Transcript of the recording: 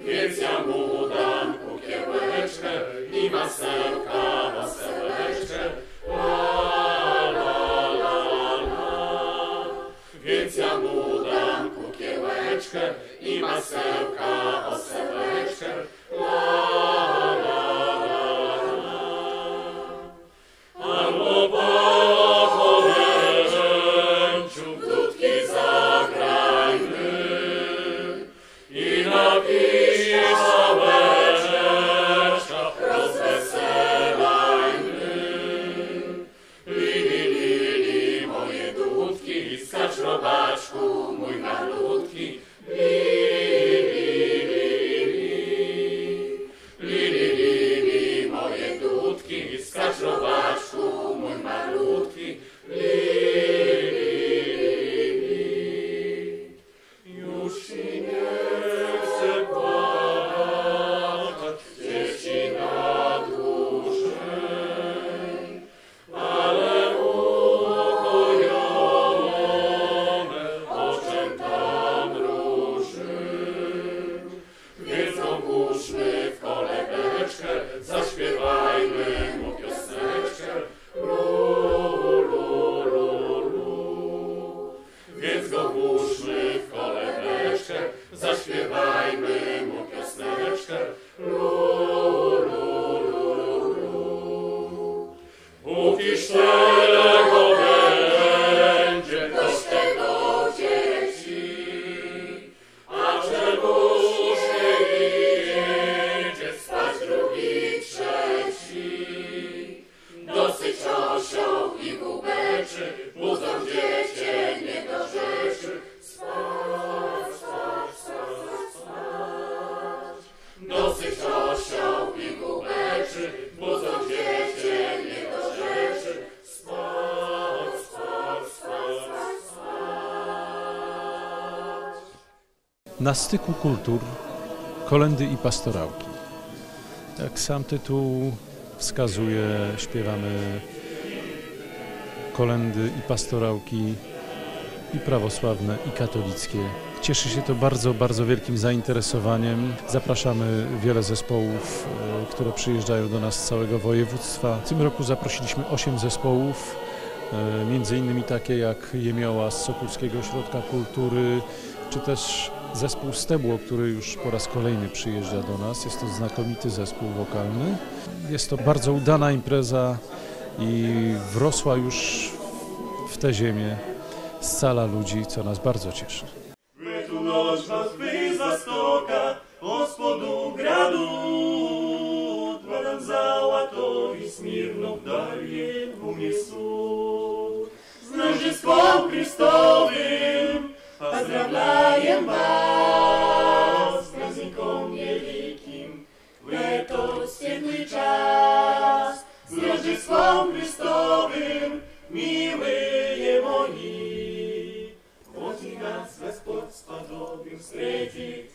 więc ja mu dam kukiełeczkę i masełka, masełeczkę, la la la. Więc ja mu dam kukiełeczkę i masełka, masełeczkę, la la la la. Albo Na styku kultur, kolędy i pastorałki. Jak sam tytuł wskazuje, śpiewamy kolędy i pastorałki, i prawosławne, i katolickie. Cieszy się to bardzo, bardzo wielkim zainteresowaniem. Zapraszamy wiele zespołów, które przyjeżdżają do nas z całego województwa. W tym roku zaprosiliśmy 8 zespołów, między innymi takie jak Jemioła z Sokólskiego Ośrodka Kultury, czy też zespół Stebło, który już po raz kolejny przyjeżdża do nas. Jest to znakomity zespół wokalny. Jest to bardzo udana impreza i wrosła już w tę ziemię scala ludzi, co nas bardzo cieszy. My tu nożna zby za stoka, od spodu gradu, dwaram załatowi smirną w dalię umysłu. Z nożyską Chrystowym pozdrawlajem was, praznikom wielkim, w eto świetny czas. Z Rożysławem Chrystowym, miłe moi, wodzi nas Gospod spadobił z